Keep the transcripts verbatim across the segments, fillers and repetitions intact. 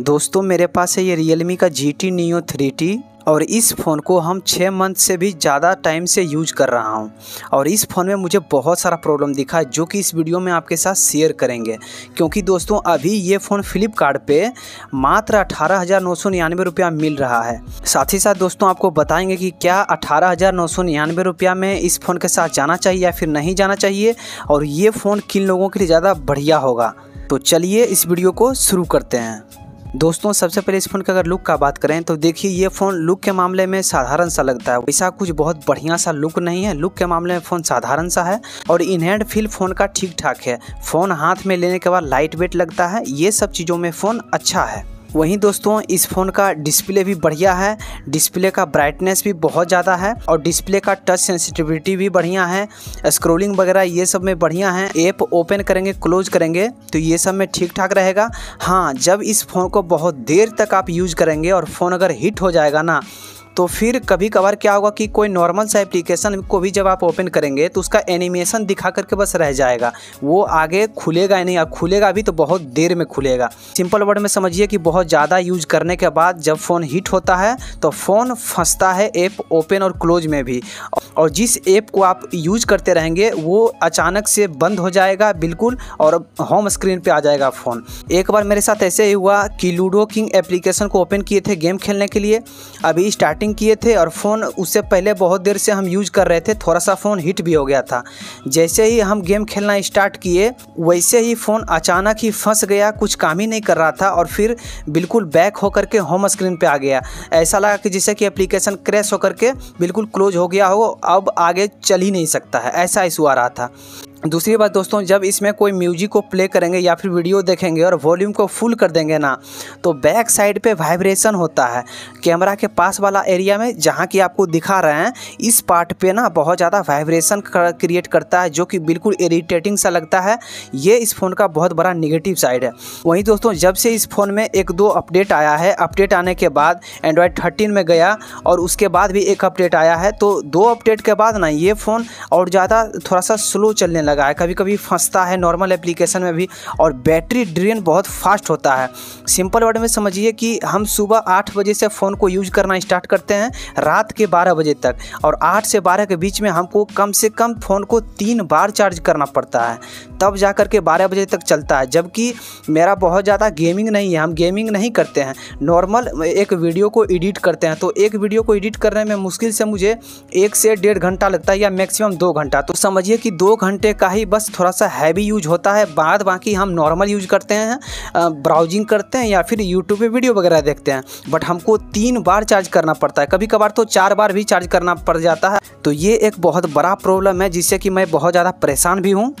दोस्तों मेरे पास है ये Realme का G T Neo three T और इस फ़ोन को हम छः मंथ से भी ज़्यादा टाइम से यूज कर रहा हूं और इस फ़ोन में मुझे बहुत सारा प्रॉब्लम दिखा है जो कि इस वीडियो में आपके साथ शेयर करेंगे। क्योंकि दोस्तों अभी ये फ़ोन फ्लिपकार्ट पे मात्र अठारह हज़ार नौ सौ निन्यानवे रुपया मिल रहा है। साथ ही साथ दोस्तों आपको बताएंगे कि क्या अठारह हज़ार नौ सौ निन्यानवे रुपया में इस फ़ोन के साथ जाना चाहिए या फिर नहीं जाना चाहिए और ये फ़ोन किन लोगों के लिए ज़्यादा बढ़िया होगा। तो चलिए इस वीडियो को शुरू करते हैं। दोस्तों सबसे पहले इस फ़ोन का अगर लुक का बात करें तो देखिए ये फ़ोन लुक के मामले में साधारण सा लगता है, वैसा कुछ बहुत बढ़िया सा लुक नहीं है। लुक के मामले में फ़ोन साधारण सा है और इन हैंड फील फ़ोन का ठीक ठाक है। फ़ोन हाथ में लेने के बाद लाइट वेट लगता है, ये सब चीज़ों में फ़ोन अच्छा है। वहीं दोस्तों इस फ़ोन का डिस्प्ले भी बढ़िया है, डिस्प्ले का ब्राइटनेस भी बहुत ज़्यादा है और डिस्प्ले का टच सेंसिटिविटी भी बढ़िया है। स्क्रोलिंग वगैरह ये सब में बढ़िया है, ऐप ओपन करेंगे क्लोज करेंगे तो ये सब में ठीक ठाक रहेगा। हाँ, जब इस फ़ोन को बहुत देर तक आप यूज़ करेंगे और फ़ोन अगर हिट हो जाएगा ना तो फिर कभी कभार क्या होगा कि कोई नॉर्मल सा एप्लीकेशन को भी जब आप ओपन करेंगे तो उसका एनिमेशन दिखा करके बस रह जाएगा, वो आगे खुलेगा ही नहीं। अब खुलेगा भी तो बहुत देर में खुलेगा। सिंपल वर्ड में समझिए कि बहुत ज़्यादा यूज करने के बाद जब फ़ोन हिट होता है तो फ़ोन फंसता है ऐप ओपन और क्लोज में भी, और जिस ऐप को आप यूज करते रहेंगे वो अचानक से बंद हो जाएगा बिल्कुल और होम स्क्रीन पर आ जाएगा फ़ोन। एक बार मेरे साथ ऐसे ही हुआ कि लूडो किंग एप्लीकेशन को ओपन किए थे गेम खेलने के लिए, अभी स्टार्ट किए थे और फ़ोन उससे पहले बहुत देर से हम यूज कर रहे थे, थोड़ा सा फ़ोन हिट भी हो गया था। जैसे ही हम गेम खेलना स्टार्ट किए वैसे ही फ़ोन अचानक ही फंस गया, कुछ काम ही नहीं कर रहा था और फिर बिल्कुल बैक होकर के होम स्क्रीन पे आ गया। ऐसा लगा कि जैसे कि एप्लीकेशन क्रैश होकर के बिल्कुल क्लोज हो गया हो, अब आगे चल ही नहीं सकता है, ऐसा इशू आ रहा था। दूसरी बात दोस्तों, जब इसमें कोई म्यूजिक को प्ले करेंगे या फिर वीडियो देखेंगे और वॉल्यूम को फुल कर देंगे ना तो बैक साइड पे वाइब्रेशन होता है। कैमरा के पास वाला एरिया में जहाँ की आपको दिखा रहे हैं इस पार्ट पे ना बहुत ज़्यादा वाइब्रेशन क्रिएट करता है जो कि बिल्कुल इरिटेटिंग सा लगता है। ये इस फ़ोन का बहुत बड़ा निगेटिव साइड है। वहीं दोस्तों जब से इस फ़ोन में एक दो अपडेट आया है, अपडेट आने के बाद एंड्रॉयड थर्टीन में गया और उसके बाद भी एक अपडेट आया है, तो दो अपडेट के बाद ना ये फ़ोन और ज़्यादा थोड़ा सा स्लो चलने लगा है, कभी कभी फंसता है नॉर्मल एप्लीकेशन में भी और बैटरी ड्रेन बहुत फास्ट होता है। सिंपल वर्ड में समझिए कि हम सुबह आठ बजे से फ़ोन को यूज करना स्टार्ट करते हैं रात के बारह बजे तक और आठ से बारह के बीच में हमको कम से कम फ़ोन को तीन बार चार्ज करना पड़ता है तब जा कर के बारह बजे तक चलता है। जबकि मेरा बहुत ज़्यादा गेमिंग नहीं है, हम गेमिंग नहीं करते हैं, नॉर्मल एक वीडियो को एडिट करते हैं, तो एक वीडियो को एडिट करने में मुश्किल से मुझे एक से डेढ़ घंटा लगता है या मैक्सिमम दो घंटा। तो समझिए कि दो घंटे का ही बस थोड़ा सा हैवी यूज होता है, बाद बाकी हम नॉर्मल यूज करते हैं, ब्राउजिंग करते हैं या फिर यूट्यूब पे वीडियो वगैरह देखते हैं, बट हमको तीन बार चार्ज करना पड़ता है, कभी कभार तो चार बार भी चार्ज करना पड़ जाता है। तो ये एक बहुत बड़ा प्रॉब्लम है जिससे कि मैं बहुत ज़्यादा परेशान भी हूँ।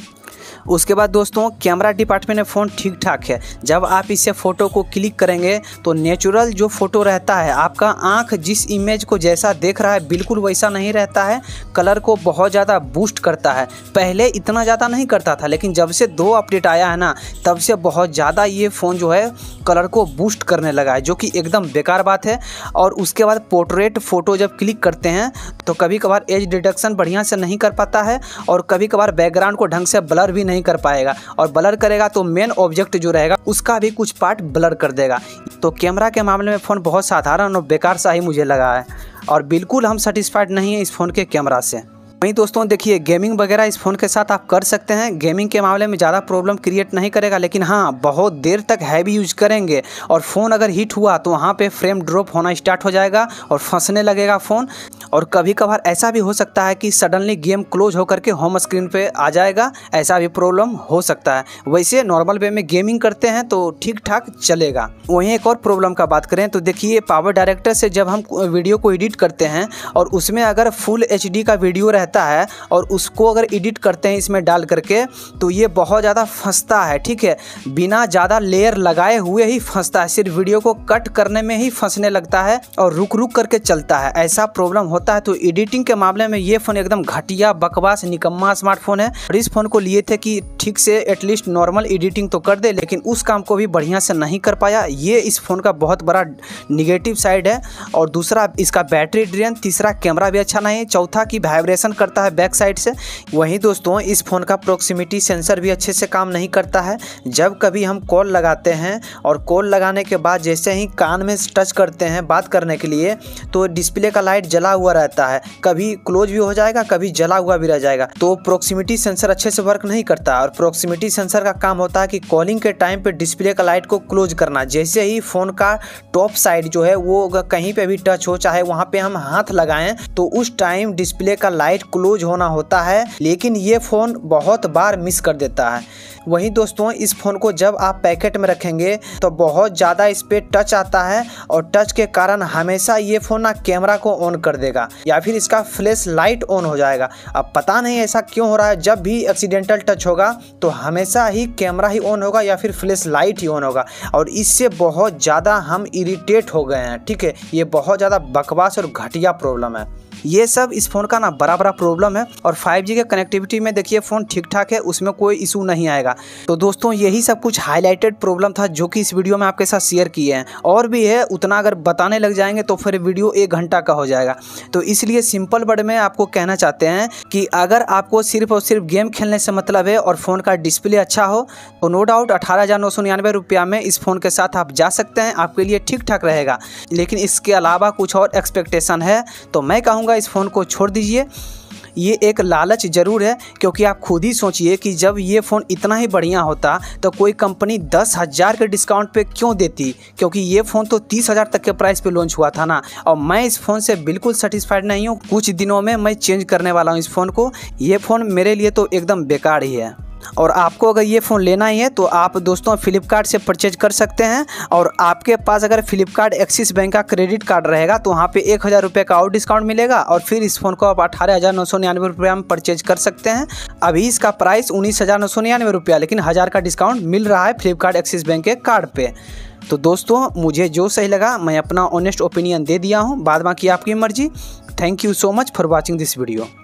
उसके बाद दोस्तों कैमरा डिपार्टमेंट में फ़ोन ठीक ठाक है। जब आप इससे फ़ोटो को क्लिक करेंगे तो नेचुरल जो फ़ोटो रहता है, आपका आंख जिस इमेज को जैसा देख रहा है बिल्कुल वैसा नहीं रहता है। कलर को बहुत ज़्यादा बूस्ट करता है, पहले इतना ज़्यादा नहीं करता था लेकिन जब से दो अपडेट आया है ना तब से बहुत ज़्यादा ये फ़ोन जो है कलर को बूस्ट करने लगा है जो कि एकदम बेकार बात है। और उसके बाद पोर्ट्रेट फ़ोटो जब क्लिक करते हैं तो कभी कभार एज डिडक्शन बढ़िया से नहीं कर पाता है और कभी कभार बैकग्राउंड को ढंग से ब्लर भी नहीं कर पाएगा और ब्लर करेगा तो मेन ऑब्जेक्ट जो रहेगा उसका भी कुछ पार्ट ब्लर कर देगा। तो कैमरा के मामले में फ़ोन बहुत साधारण और बेकार सा ही मुझे लगा है और बिल्कुल हम सेटिस्फाइड नहीं है इस फ़ोन के कैमरा से। वहीं दोस्तों देखिए गेमिंग वगैरह इस फ़ोन के साथ आप कर सकते हैं, गेमिंग के मामले में ज़्यादा प्रॉब्लम क्रिएट नहीं करेगा, लेकिन हाँ बहुत देर तक हैवी यूज करेंगे और फ़ोन अगर हिट हुआ तो वहाँ पे फ्रेम ड्रॉप होना स्टार्ट हो जाएगा और फंसने लगेगा फ़ोन। और कभी कभार ऐसा भी हो सकता है कि सडनली गेम क्लोज होकर के होम स्क्रीन पे आ जाएगा, ऐसा भी प्रॉब्लम हो सकता है। वैसे नॉर्मल वे में गेमिंग करते हैं तो ठीक ठाक चलेगा। वहीं एक और प्रॉब्लम का बात करें तो देखिए पावर डायरेक्टर से जब हम वीडियो को एडिट करते हैं और उसमें अगर फुल एच डी का वीडियो रहता है और उसको अगर एडिट करते हैं इसमें डाल करके तो ये बहुत ज़्यादा फंसता है, ठीक है, बिना ज़्यादा लेयर लगाए हुए ही फंसता है, सिर्फ वीडियो को कट करने में ही फंसने लगता है और रुक रुक करके चलता है, ऐसा प्रॉब्लम होता है। तो एडिटिंग के मामले में ये फ़ोन एकदम घटिया बकवास निकम्मा स्मार्टफोन है और इस फ़ोन को लिए थे कि ठीक से एटलीस्ट नॉर्मल एडिटिंग तो कर दे, लेकिन उस काम को भी बढ़िया से नहीं कर पाया। ये इस फ़ोन का बहुत बड़ा निगेटिव साइड है। और दूसरा इसका बैटरी ड्रेन, तीसरा कैमरा भी अच्छा नहीं है, चौथा कि वाइब्रेशन करता है बैक साइड से। वहीं दोस्तों इस फ़ोन का प्रॉक्सिमिटी सेंसर भी अच्छे से काम नहीं करता है। जब कभी हम कॉल लगाते हैं और कॉल लगाने के बाद जैसे ही कान में टच करते हैं बात करने के लिए तो डिस्प्ले का लाइट जला हुआ रहता है, कभी क्लोज भी हो जाएगा कभी जला हुआ भी रह जाएगा। तो प्रॉक्सिमिटी सेंसर अच्छे से वर्क नहीं करता और प्रॉक्सिमिटी सेंसर का काम होता है कि कॉलिंग के टाइम पर डिस्प्ले का लाइट को क्लोज करना। जैसे ही फ़ोन का टॉप साइड जो है वो कहीं पे भी टच हो, चाहे वहाँ पे हम हाथ लगाएं, तो उस टाइम डिस्प्ले का लाइट क्लोज होना होता है, लेकिन ये फ़ोन बहुत बार मिस कर देता है। वहीं दोस्तों इस फ़ोन को जब आप पैकेट में रखेंगे तो बहुत ज़्यादा इस पर टच आता है और टच के कारण हमेशा ये फ़ोन ना कैमरा को ऑन कर देगा या फिर इसका फ्लैश लाइट ऑन हो जाएगा। अब पता नहीं ऐसा क्यों हो रहा है, जब भी एक्सीडेंटल टच होगा तो हमेशा ही कैमरा ही ऑन होगा या फिर फ्लैश लाइट ही ऑन होगा और इससे बहुत ज़्यादा हम इरिटेट हो गए हैं। ठीक है, ये बहुत ज़्यादा बकवास और घटिया प्रॉब्लम है। ये सब इस फ़ोन का ना बड़ा बड़ा प्रॉब्लम है और फाइव जी के कनेक्टिविटी में देखिए फ़ोन ठीक ठाक है, उसमें कोई इशू नहीं आएगा। तो दोस्तों यही सब कुछ हाईलाइटेड प्रॉब्लम था जो कि इस वीडियो में आपके साथ शेयर किए हैं, और भी है उतना अगर बताने लग जाएंगे तो फिर वीडियो एक घंटा का हो जाएगा। तो इसलिए सिंपल वर्ड में आपको कहना चाहते हैं कि अगर आपको सिर्फ और सिर्फ गेम खेलने से मतलब है और फ़ोन का डिस्प्ले अच्छा हो तो नो डाउट अठारह हज़ार नौ सौ निन्यानवे रुपया में इस फ़ोन के साथ आप जा सकते हैं, आपके लिए ठीक ठाक रहेगा। लेकिन इसके अलावा कुछ और एक्सपेक्टेशन है तो मैं कहूँगा इस फोन को छोड़ दीजिए। ये एक लालच जरूर है, क्योंकि आप खुद ही सोचिए कि जब ये फ़ोन इतना ही बढ़िया होता तो कोई कंपनी दस हज़ार के डिस्काउंट पे क्यों देती, क्योंकि ये फ़ोन तो तीस हज़ार तक के प्राइस पे लॉन्च हुआ था ना। और मैं इस फ़ोन से बिल्कुल सेटिस्फाइड नहीं हूँ, कुछ दिनों में मैं चेंज करने वाला हूँ इस फ़ोन को। ये फ़ोन मेरे लिए तो एकदम बेकार ही है। और आपको अगर ये फ़ोन लेना ही है तो आप दोस्तों फ्लिपकार्ट से परचेज कर सकते हैं, और आपके पास अगर फ्लिपकार्ट एक्सिस बैंक का क्रेडिट कार्ड रहेगा तो वहाँ पे एक हज़ार रुपये का और डिस्काउंट मिलेगा और फिर इस फ़ोन को आप अठारह हज़ार नौ सौ निन्यानवे रुपये में परचेज कर सकते हैं। अभी इसका प्राइस उन्नीस हज़ार नौ सौ निन्यानवे रुपया, लेकिन हज़ार का डिस्काउंट मिल रहा है फ्लिपकार्ट एक्सिस बैंक के कार्ड पर। तो दोस्तों मुझे जो सही लगा मैं अपना ऑनेस्ट ओपिनियन दे दिया हूँ, बाद बाकी आपकी मर्जी। Thank you so much for watching this video.